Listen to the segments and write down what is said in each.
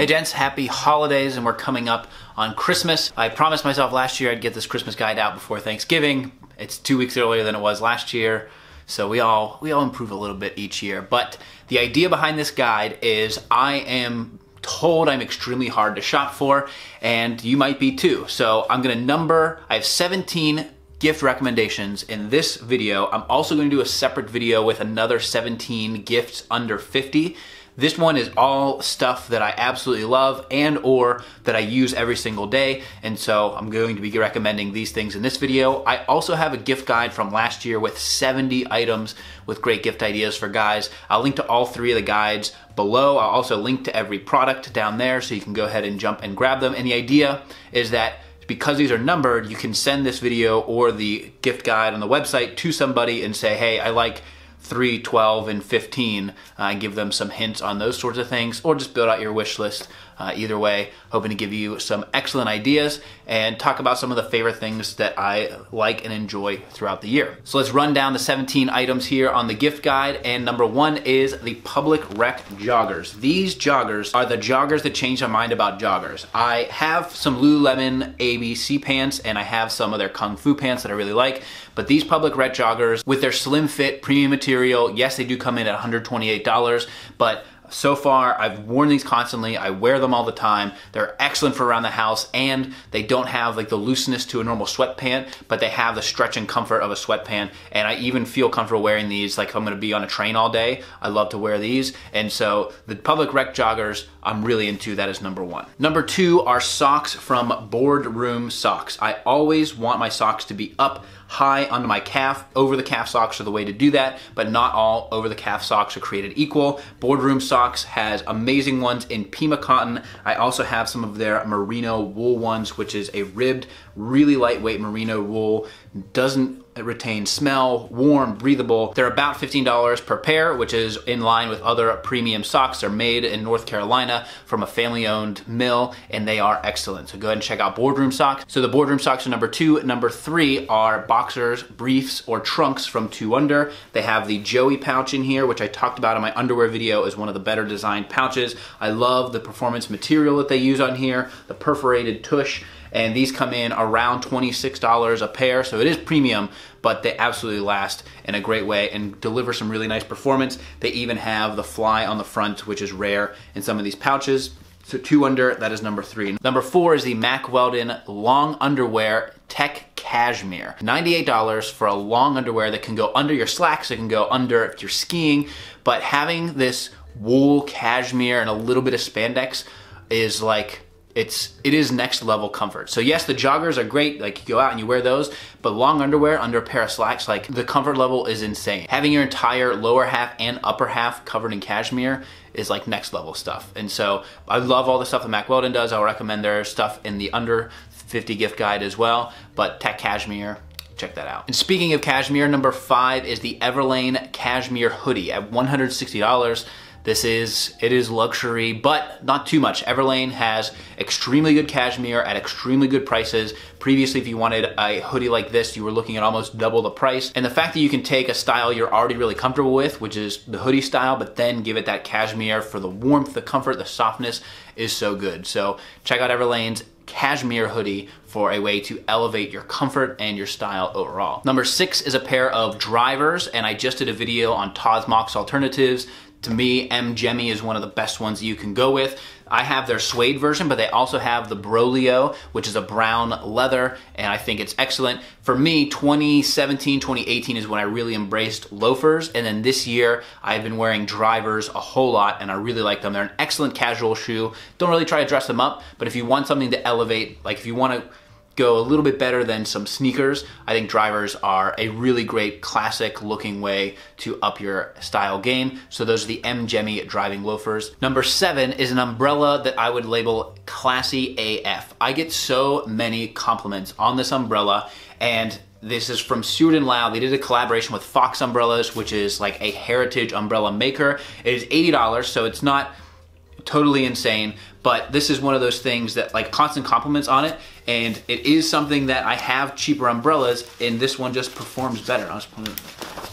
Hey gents, happy holidays, and we're coming up on Christmas. I promised myself last year I'd get this Christmas guide out before Thanksgiving. It's 2 weeks earlier than it was last year, so we all improve a little bit each year. But the idea behind this guide is I am told I'm extremely hard to shop for, and you might be too. So I'm gonna number, I have 17 gift recommendations in this video. I'm also gonna do a separate video with another 17 gifts under 50. This one is all stuff that I absolutely love and or that I use every single day, and so I'm going to be recommending these things in this video. I also have a gift guide from last year with 70 items with great gift ideas for guys. I'll link to all three of the guides below. I'll also link to every product down there so you can go ahead and jump and grab them. And the idea is that because these are numbered, you can send this video or the gift guide on the website to somebody and say, hey, I like 3, 12, and 15. Give them some hints on those sorts of things, or just build out your wish list. Either way, hoping to give you some excellent ideas and talk about some of the favorite things that I like and enjoy throughout the year. So let's run down the 17 items here on the gift guide. And number one is the Public Rec joggers. These joggers are the joggers that changed my mind about joggers. I have some Lululemon ABC pants, and I have some of their Kung Fu pants that I really like, but these Public Rec joggers with their slim fit premium material, yes, they do come in at $128, but so far, I've worn these constantly. I wear them all the time. They're excellent for around the house, and they don't have like the looseness to a normal sweatpant, but they have the stretch and comfort of a sweatpant. And I even feel comfortable wearing these. Like if I'm gonna be on a train all day, I love to wear these. And so the Public Rec joggers, I'm really into. That is number one. Number two are socks from Boardroom Socks. I always want my socks to be up high onto my calf. Over the calf socks are the way to do that, but not all over the calf socks are created equal. Boardroom Socks has amazing ones in Pima cotton. I also have some of their merino wool ones, which is a ribbed, really lightweight merino wool. Doesn't retain smell, warm, breathable. They're about $15 per pair, which is in line with other premium socks. They're made in North Carolina from a family-owned mill, and they are excellent. So go ahead and check out Boardroom Socks. So the Boardroom Socks are number two. Number three are boxers, briefs, or trunks from Two Under. They have the Joey pouch in here, which I talked about in my underwear video as one of the better designed pouches. I love the performance material that they use on here, the perforated tush, and these come in around $26 a pair, so it is premium, but they absolutely last in a great way and deliver some really nice performance. They even have the fly on the front, which is rare in some of these pouches. So Two Under, that is number three. Number four is the Mack Weldon long underwear tech cashmere. $98 for a long underwear that can go under your slacks, it can go under if you're skiing, but having this wool cashmere and a little bit of spandex is like, it is next level comfort. So yes, the joggers are great, like you go out and you wear those, but long underwear under a pair of slacks, like the comfort level is insane. Having your entire lower half and upper half covered in cashmere is like next level stuff. And so I love all the stuff that Mack Weldon does. I'll recommend their stuff in the under 50 gift guide as well, but tech cashmere, check that out. And speaking of cashmere, number five is the Everlane cashmere hoodie at $160. It is luxury, but not too much. Everlane has extremely good cashmere at extremely good prices. Previously, if you wanted a hoodie like this, you were looking at almost double the price. And the fact that you can take a style you're already really comfortable with, which is the hoodie style, but then give it that cashmere for the warmth, the comfort, the softness is so good. So check out Everlane's cashmere hoodie for a way to elevate your comfort and your style overall. Number six is a pair of drivers, and I just did a video on Tod's Mox alternatives. To me, M. Gemi is one of the best ones you can go with. I have their suede version, but they also have the Brolio, which is a brown leather, and I think it's excellent. For me, 2017, 2018 is when I really embraced loafers, and then this year, I've been wearing drivers a whole lot, and I really like them. They're an excellent casual shoe. Don't really try to dress them up, but if you want something to elevate, like if you want to go a little bit better than some sneakers, I think drivers are a really great classic looking way to up your style game. So those are the M. Gemi driving loafers. Number seven is an umbrella that I would label classy AF. I get so many compliments on this umbrella, and this is from Stuart & Lau. They did a collaboration with Fox Umbrellas, which is like a heritage umbrella maker. It is $80, so it's not totally insane, but this is one of those things that like constant compliments on it, And it is something that I have cheaper umbrellas, and this one just performs better. I was putting,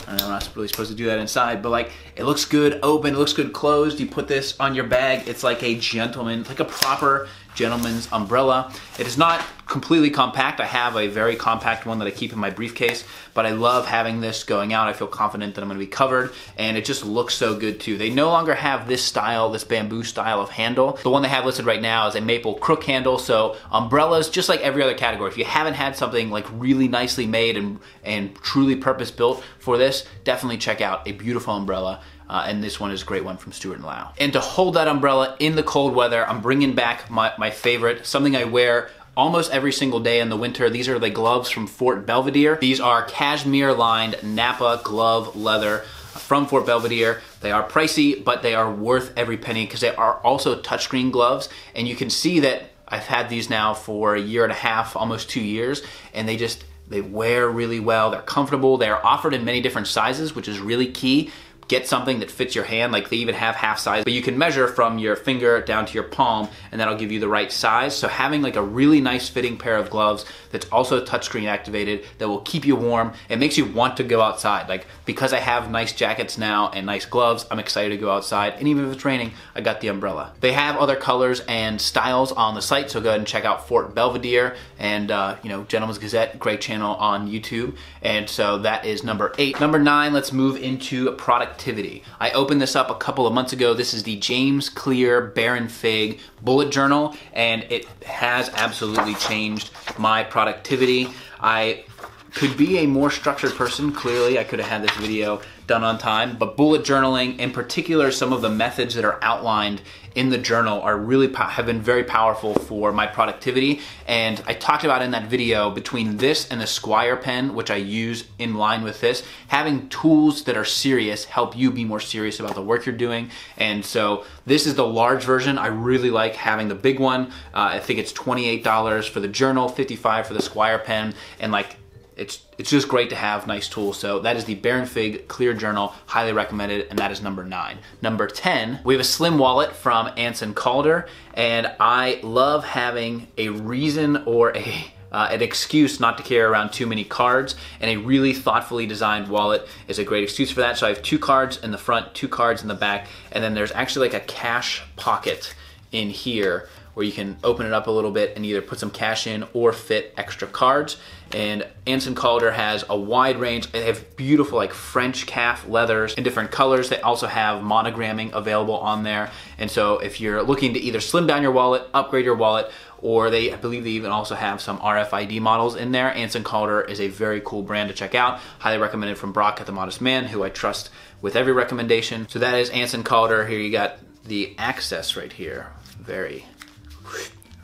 I don't know, I'm not really supposed to do that inside, but like, it looks good open, it looks good closed. You put this on your bag, it's like a gentleman, like a proper gentleman's umbrella. It is not completely compact. I have a very compact one that I keep in my briefcase, but I love having this going out. I feel confident that I'm gonna be covered, and it just looks so good too. They no longer have this style, this bamboo style of handle. The one they have listed right now is a maple crook handle, so umbrellas, just like every other category, if you haven't had something like really nicely made and truly purpose-built for this, definitely check out a beautiful umbrella. And this one is a great one from Stuart & Lau. And to hold that umbrella in the cold weather, I'm bringing back my favorite, something I wear almost every single day in the winter. These are the gloves from Fort Belvedere. These are cashmere lined Napa glove leather from Fort Belvedere. They are pricey, but they are worth every penny because they are also touchscreen gloves. And you can see that I've had these now for a year and a half, almost 2 years, and they wear really well. They're comfortable. They are offered in many different sizes, which is really key. Get something that fits your hand, like they even have half size, but you can measure from your finger down to your palm and that'll give you the right size. So having like a really nice fitting pair of gloves that's also touchscreen activated, that will keep you warm, it makes you want to go outside. Like, because I have nice jackets now and nice gloves, I'm excited to go outside, and even if it's raining, I got the umbrella. They have other colors and styles on the site, so go ahead and check out Fort Belvedere and you know, Gentleman's Gazette, great channel on YouTube. And so that is number 8. Number 9, let's move into product activity. I opened this up a couple of months ago. This is the James Clear Baron Fig bullet journal, and it has absolutely changed my productivity. I could be a more structured person. Clearly, I could have had this video done on time, but bullet journaling, in particular, some of the methods that are outlined in the journal are really have been very powerful for my productivity. And I talked about in that video, between this and the Squire pen, which I use in line with this, having tools that are serious help you be more serious about the work you're doing. And so this is the large version. I really like having the big one. I think it's $28 for the journal, $55 for the Squire pen, and like, it's just great to have nice tools. So that is the Baron Fig Clear Journal, highly recommended, and that is number 9. Number 10, we have a slim wallet from Anson Calder, and I love having a reason or an excuse not to carry around too many cards, and a really thoughtfully designed wallet is a great excuse for that. So I have 2 cards in the front, 2 cards in the back, and then there's actually like a cash pocket in here where you can open it up a little bit and either put some cash in or fit extra cards. And Anson Calder has a wide range. They have beautiful like French calf leathers in different colors. They also have monogramming available on there. And so if you're looking to either slim down your wallet, upgrade your wallet, or they, I believe they even also have some RFID models in there. Anson Calder is a very cool brand to check out. Highly recommended from Brock at The Modest Man, who I trust with every recommendation. So that is Anson Calder. Here you got the access right here. Very,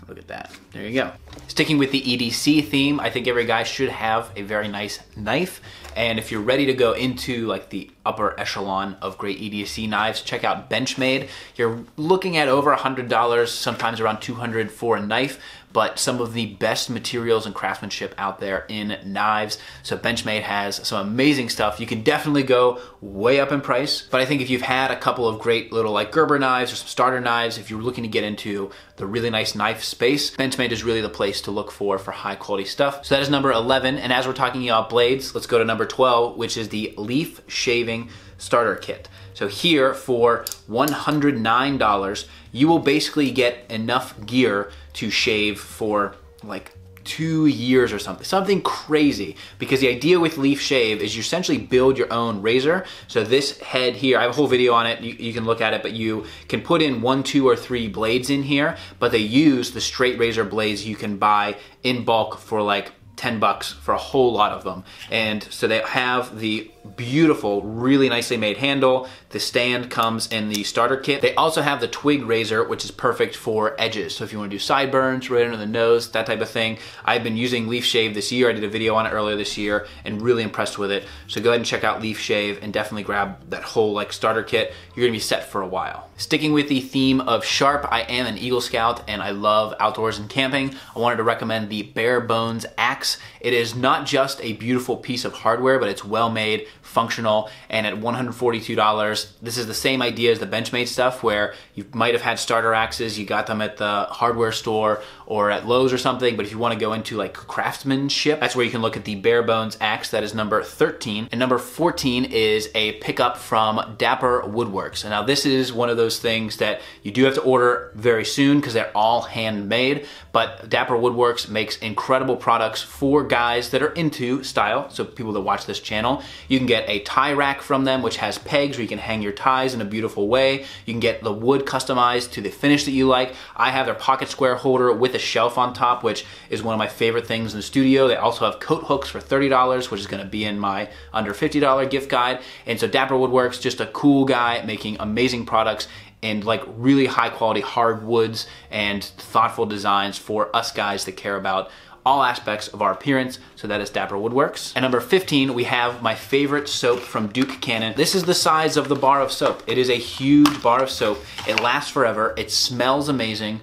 look at that. There you go. Sticking with the EDC theme, I think every guy should have a very nice knife. And if you're ready to go into like the upper echelon of great EDC knives, check out Benchmade. You're looking at over $100, sometimes around $200 for a knife, but some of the best materials and craftsmanship out there in knives. So Benchmade has some amazing stuff. You can definitely go way up in price, but I think if you've had a couple of great little like Gerber knives or some starter knives, if you're looking to get into the really nice knife space, Benchmade is really the place to look for high quality stuff. So that is number 11. And as we're talking about blades, let's go to number 12, which is the Leaf Shaving Starter Kit. So here for $109, you will basically get enough gear to shave for like 2 years or something crazy, because the idea with Leaf Shave is you essentially build your own razor. So this head here, I have a whole video on it, you can look at it, but you can put in 1, 2, or 3 blades in here, but they use the straight razor blades you can buy in bulk for like $10 for a whole lot of them. And so they have the beautiful, really nicely made handle. The stand comes in the starter kit. They also have the twig razor, which is perfect for edges. So if you want to do sideburns, right under the nose, that type of thing. I've been using Leaf Shave this year. I did a video on it earlier this year and really impressed with it. So go ahead and check out Leaf Shave and definitely grab that whole like starter kit. You're gonna be set for a while. Sticking with the theme of sharp, I am an Eagle Scout and I love outdoors and camping. I wanted to recommend the Barebones axe. It is not just a beautiful piece of hardware, but it's well made, functional, and at $142, this is the same idea as the Benchmade stuff, where you might have had starter axes, you got them at the hardware store or at Lowe's or something, but if you want to go into like craftsmanship, that's where you can look at the Barebones axe. That is number 13. And number 14 is a pickup from Dapper Woodworks. And now this is one of those things that you do have to order very soon because they're all handmade, but Dapper Woodworks makes incredible products for guys that are into style. So people that watch this channel, you can get a tie rack from them, which has pegs where you can hang your ties in a beautiful way. You can get the wood customized to the finish that you like. I have their pocket square holder with a shelf on top, which is one of my favorite things in the studio. They also have coat hooks for $30, which is gonna be in my under $50 gift guide. And so Dapper Woodworks, just a cool guy making amazing products and like really high quality hardwoods and thoughtful designs for us guys that care about all aspects of our appearance. So that is Dapper Woodworks. And number 15, we have my favorite soap from Duke Cannon. This is the size of the bar of soap. It is a huge bar of soap. It lasts forever. It smells amazing.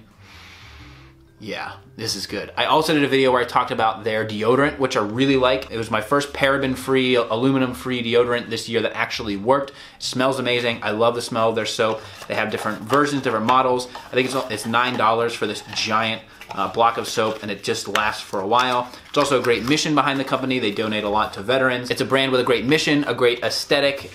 Yeah, this is good. I also did a video where I talked about their deodorant, which I really like. It was my first paraben-free, aluminum-free deodorant this year that actually worked. It smells amazing. I love the smell of their soap. They have different versions, different models. I think it's $9 for this giant block of soap, and it just lasts for a while. It's also a great mission behind the company. They donate a lot to veterans. It's a brand with a great mission, a great aesthetic,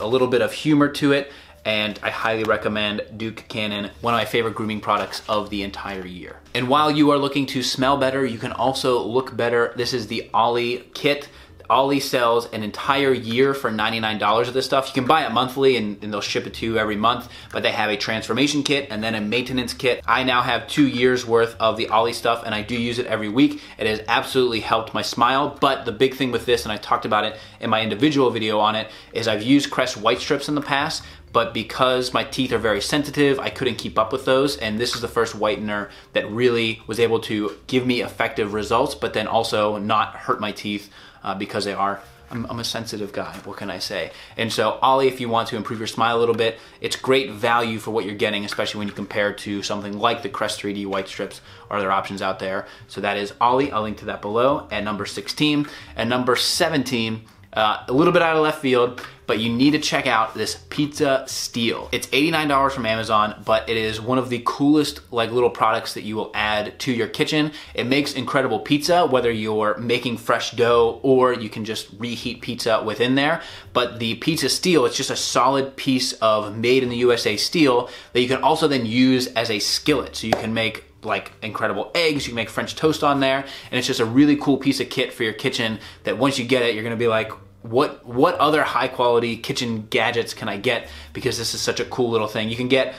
a little bit of humor to it. And I highly recommend Duke Cannon, one of my favorite grooming products of the entire year. And while you are looking to smell better, you can also look better. This is the Ollie kit. Ollie sells an entire year for $99 of this stuff. You can buy it monthly and they'll ship it to you every month, but they have a transformation kit and then a maintenance kit. I now have 2 years worth of the Ollie stuff and I do use it every week. It has absolutely helped my smile, but the big thing with this, and I talked about it in my individual video on it, is I've used Crest white strips in the past, but because my teeth are very sensitive, I couldn't keep up with those, and this is the first whitener that really was able to give me effective results, but then also not hurt my teeth because they are, I'm a sensitive guy, what can I say? And so Ollie, if you want to improve your smile a little bit, it's great value for what you're getting, especially when you compare to something like the Crest 3D white strips or other options out there. So that is Ollie, I'll link to that below, at number 16. And number 17, a little bit out of left field, but you need to check out this pizza steel. It's $89 from Amazon, but it is one of the coolest like little products that you will add to your kitchen. It makes incredible pizza, whether you're making fresh dough or you can just reheat pizza within there. But the pizza steel, it's just a solid piece of made in the USA steel that you can also then use as a skillet. So you can make like incredible eggs, you can make French toast on there, and it's just a really cool piece of kit for your kitchen that once you get it, you're gonna be like, what other high quality kitchen gadgets can I get? Because this is such a cool little thing. You can get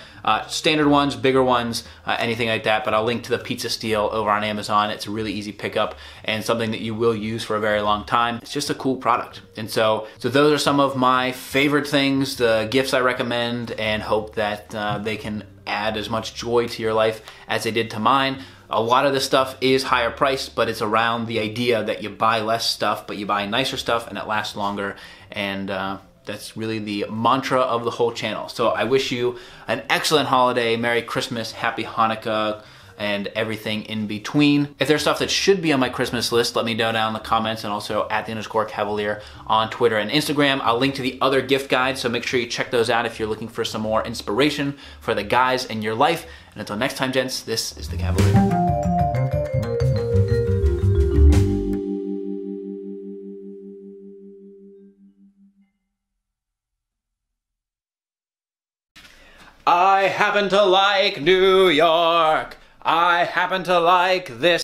standard ones, bigger ones, anything like that, but I'll link to the pizza steel over on Amazon. It's a really easy pickup and something that you will use for a very long time. It's just a cool product. And so those are some of my favorite things, the gifts I recommend, and hope that they can add as much joy to your life as they did to mine. A lot of this stuff is higher priced, but it's around the idea that you buy less stuff, but you buy nicer stuff and it lasts longer. And that's really the mantra of the whole channel. So I wish you an excellent holiday, Merry Christmas, Happy Hanukkah, and everything in between. If there's stuff that should be on my Christmas list, let me know down in the comments, and also at @_Kavalier on Twitter and Instagram. I'll link to the other gift guides, so make sure you check those out if you're looking for some more inspiration for the guys in your life. And until next time, gents, this is The Kavalier. I happen to like New York. I happen to like this.